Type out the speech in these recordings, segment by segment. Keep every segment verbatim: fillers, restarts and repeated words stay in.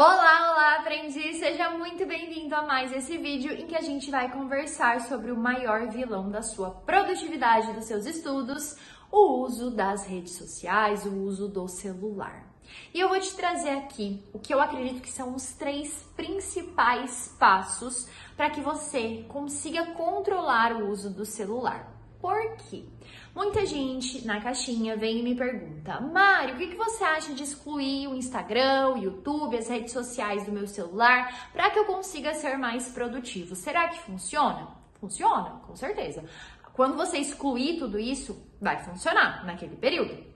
Olá, olá, aprendiz! Seja muito bem-vindo a mais esse vídeo em que a gente vai conversar sobre o maior vilão da sua produtividade, dos seus estudos, o uso das redes sociais, o uso do celular. E eu vou te trazer aqui o que eu acredito que são os três principais passos para que você consiga controlar o uso do celular. Por quê? Muita gente na caixinha vem e me pergunta: Mário, o que você acha de excluir o Instagram, o YouTube, as redes sociais do meu celular para que eu consiga ser mais produtivo? Será que funciona? Funciona, com certeza. Quando você excluir tudo isso, vai funcionar naquele período.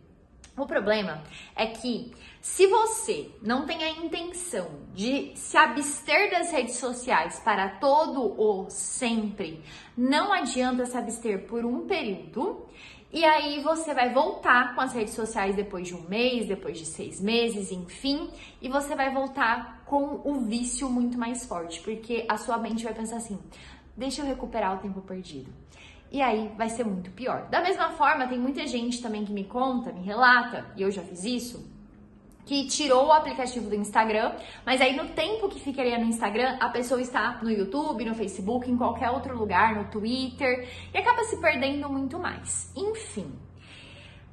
O problema é que se você não tem a intenção de se abster das redes sociais para todo o sempre, não adianta se abster por um período e aí você vai voltar com as redes sociais depois de um mês, depois de seis meses, enfim, e você vai voltar com o vício muito mais forte, porque a sua mente vai pensar assim: deixa eu recuperar o tempo perdido. E aí vai ser muito pior. Da mesma forma, tem muita gente também que me conta, me relata, e eu já fiz isso, que tirou o aplicativo do Instagram, mas aí no tempo que ficaria no Instagram, a pessoa está no YouTube, no Facebook, em qualquer outro lugar, no Twitter, e acaba se perdendo muito mais. Enfim,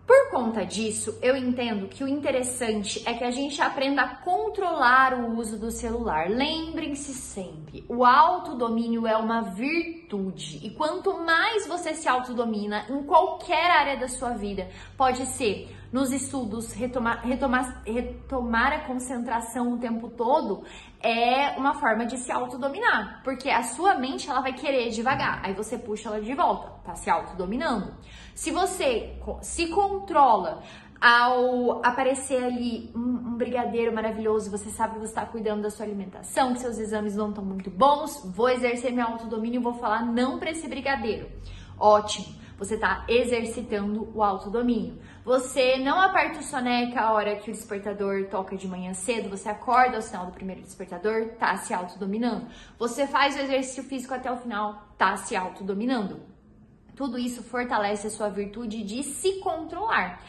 por conta disso, eu entendo que o interessante é que a gente aprenda a controlar o uso do celular. Lembrem-se sempre, o autodomínio é uma virtude. E quanto mais você se autodomina em qualquer área da sua vida, pode ser nos estudos, retomar, retomar, retomar a concentração o tempo todo, é uma forma de se autodominar, porque a sua mente ela vai querer devagar, aí você puxa ela de volta, tá se autodominando. Se você se controla ao aparecer ali um, um brigadeiro maravilhoso, você sabe que você está cuidando da sua alimentação, que seus exames não estão muito bons, vou exercer meu autodomínio e vou falar não para esse brigadeiro. Ótimo, você está exercitando o autodomínio. Você não aperta o soneca a hora que o despertador toca de manhã cedo, você acorda ao sinal do primeiro despertador, tá se autodominando. Você faz o exercício físico até o final, tá se autodominando. Tudo isso fortalece a sua virtude de se controlar.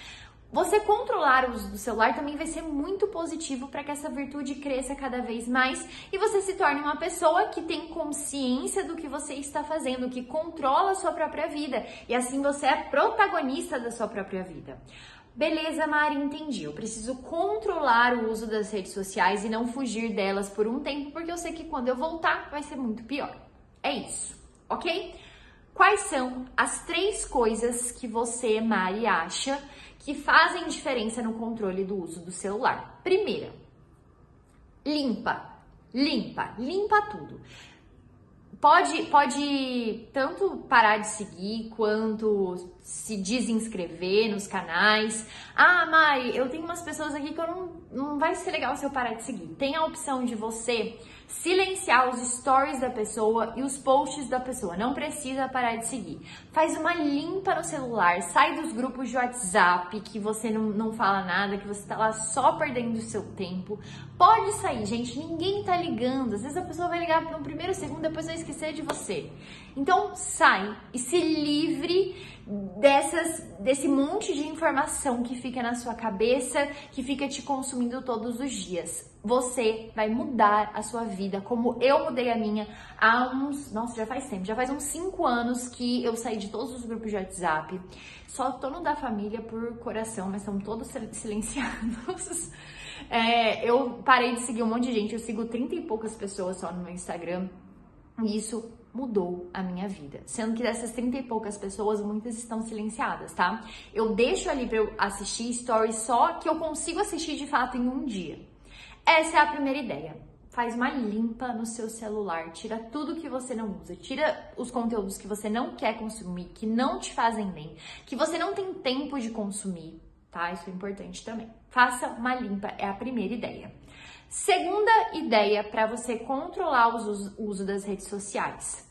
Você controlar o uso do celular também vai ser muito positivo para que essa virtude cresça cada vez mais e você se torne uma pessoa que tem consciência do que você está fazendo, que controla a sua própria vida e assim você é protagonista da sua própria vida. Beleza, Mari, entendi. Eu preciso controlar o uso das redes sociais e não fugir delas por um tempo, porque eu sei que quando eu voltar vai ser muito pior. É isso, ok? Quais são as três coisas que você, Mari, acha que fazem diferença no controle do uso do celular? Primeira, limpa, limpa, limpa tudo. Pode, pode tanto parar de seguir quanto se desinscrever nos canais. Ah, Mari, eu tenho umas pessoas aqui que eu não, não vai ser legal se eu parar de seguir. Tem a opção de você silenciar os stories da pessoa e os posts da pessoa. Não precisa parar de seguir. Faz uma limpa no celular, sai dos grupos de WhatsApp que você não, não fala nada, que você tá lá só perdendo o seu tempo. Pode sair, gente, ninguém tá ligando. Às vezes a pessoa vai ligar no primeiro segundo, depois vai esquecer de você. Então sai e se livre dessas, desse monte de informação que fica na sua cabeça, que fica te consumindo todos os dias. Você vai mudar a sua vida, como eu mudei a minha há uns... Nossa, já faz tempo, já faz uns cinco anos que eu saí de todos os grupos de WhatsApp. Só tô no da família por coração, mas são todos silenciados. É, eu parei de seguir um monte de gente, eu sigo trinta e poucas pessoas só no meu Instagram. E isso mudou a minha vida, sendo que dessas trinta e poucas pessoas, muitas estão silenciadas, tá? Eu deixo ali pra eu assistir stories só que eu consigo assistir de fato em um dia. Essa é a primeira ideia. Faz uma limpa no seu celular, tira tudo que você não usa, tira os conteúdos que você não quer consumir, que não te fazem bem, que você não tem tempo de consumir, tá? Isso é importante também. Faça uma limpa, é a primeira ideia. Segunda ideia para você controlar o uso das redes sociais: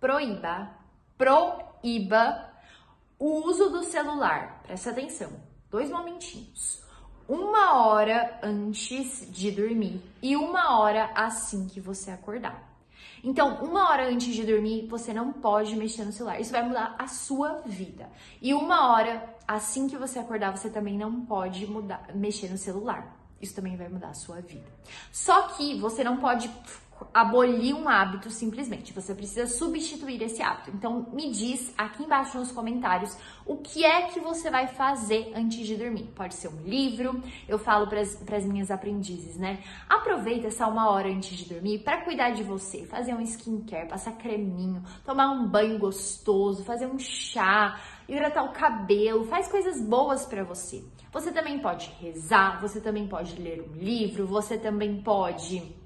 proíba, proíba o uso do celular. Presta atenção, dois momentinhos. Uma hora antes de dormir e uma hora assim que você acordar. Então, uma hora antes de dormir, você não pode mexer no celular. Isso vai mudar a sua vida. E uma hora assim que você acordar, você também não pode mudar, mexer no celular. Isso também vai mudar a sua vida. Só que você não pode abolir um hábito simplesmente, você precisa substituir esse hábito. Então me diz aqui embaixo nos comentários o que é que você vai fazer antes de dormir. Pode ser um livro, eu falo para as minhas aprendizes, né? Aproveita essa uma hora antes de dormir para cuidar de você, fazer um skincare, passar creminho, tomar um banho gostoso, fazer um chá, hidratar o cabelo, faz coisas boas para você. Você também pode rezar, você também pode ler um livro, você também pode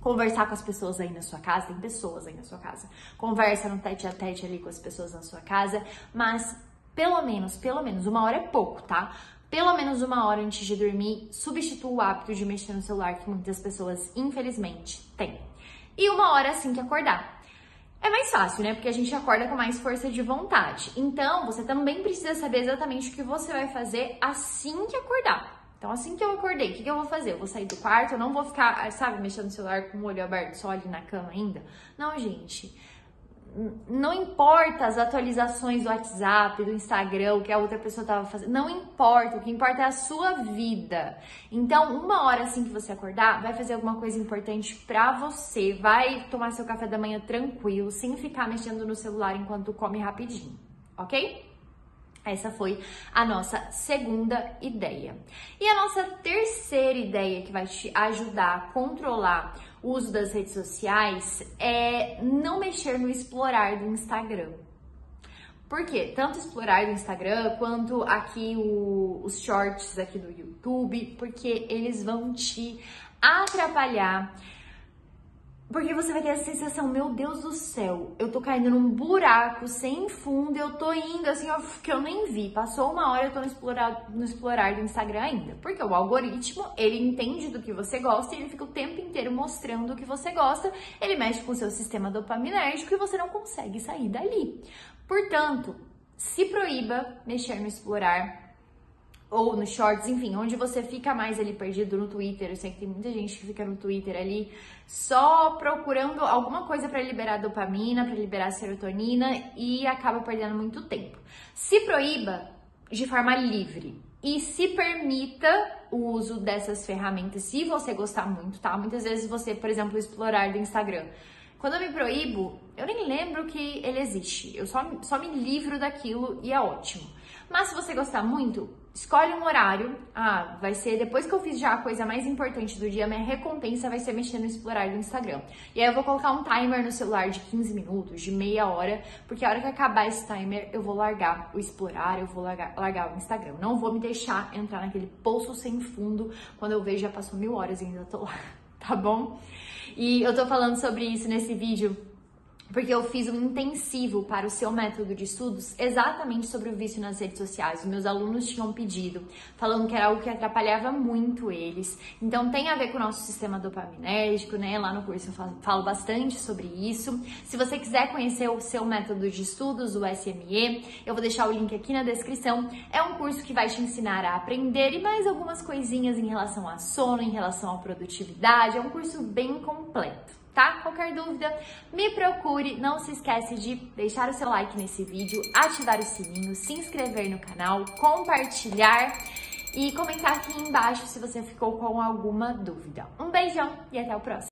conversar com as pessoas aí na sua casa, tem pessoas aí na sua casa, conversa no tete a tete ali com as pessoas na sua casa, mas pelo menos, pelo menos, uma hora é pouco, tá? Pelo menos uma hora antes de dormir, substitua o hábito de mexer no celular que muitas pessoas, infelizmente, têm. E uma hora assim que acordar. É mais fácil, né? Porque a gente acorda com mais força de vontade. Então, você também precisa saber exatamente o que você vai fazer assim que acordar. Então, assim que eu acordei, o que, que eu vou fazer? Eu vou sair do quarto, eu não vou ficar, sabe, mexendo no celular com o olho aberto só ali na cama ainda? Não, gente. Não importa as atualizações do WhatsApp, do Instagram, o que a outra pessoa estava fazendo. Não importa, o que importa é a sua vida. Então, uma hora assim que você acordar, vai fazer alguma coisa importante pra você. Vai tomar seu café da manhã tranquilo, sem ficar mexendo no celular enquanto come rapidinho, ok? Essa foi a nossa segunda ideia. E a nossa terceira ideia que vai te ajudar a controlar o uso das redes sociais é não mexer no explorar do Instagram. Por quê? Tanto explorar do Instagram quanto aqui o, os shorts aqui do YouTube, porque eles vão te atrapalhar. Porque você vai ter essa sensação, meu Deus do céu, eu tô caindo num buraco sem fundo, eu tô indo assim, ó, que eu nem vi. Passou uma hora, eu tô no explorar, no explorar do Instagram ainda. Porque o algoritmo, ele entende do que você gosta e ele fica o tempo inteiro mostrando o que você gosta. Ele mexe com o seu sistema dopaminérgico e você não consegue sair dali. Portanto, se proíba mexer no explorar ou no shorts, enfim, onde você fica mais ali perdido no Twitter. Eu sei que tem muita gente que fica no Twitter ali só procurando alguma coisa para liberar dopamina, para liberar serotonina e acaba perdendo muito tempo. Se proíba de forma livre e se permita o uso dessas ferramentas se você gostar muito, tá? Muitas vezes você, por exemplo, explorar do Instagram. Quando eu me proíbo, eu nem lembro que ele existe. Eu só, só me livro daquilo e é ótimo. Mas se você gostar muito, escolhe um horário. Ah, vai ser depois que eu fiz já a coisa mais importante do dia, minha recompensa vai ser mexer no explorar do Instagram. E aí eu vou colocar um timer no celular de quinze minutos, de meia hora, porque a hora que acabar esse timer, eu vou largar o explorar, eu vou largar, largar o Instagram. Não vou me deixar entrar naquele poço sem fundo, quando eu vejo já passou mil horas e ainda tô lá. Tá bom? E eu tô falando sobre isso nesse vídeo porque eu fiz um intensivo para o seu método de estudos exatamente sobre o vício nas redes sociais. Os meus alunos tinham pedido, falando que era algo que atrapalhava muito eles. Então tem a ver com o nosso sistema dopaminérgico, né? Lá no curso eu falo, falo bastante sobre isso. Se você quiser conhecer o seu método de estudos, o S M E, eu vou deixar o link aqui na descrição. É um curso que vai te ensinar a aprender e mais algumas coisinhas em relação a sono, em relação à produtividade. É um curso bem completo. Tá? Qualquer dúvida, me procure. Não se esquece de deixar o seu like nesse vídeo, ativar o sininho, se inscrever no canal, compartilhar e comentar aqui embaixo se você ficou com alguma dúvida. Um beijão e até o próximo!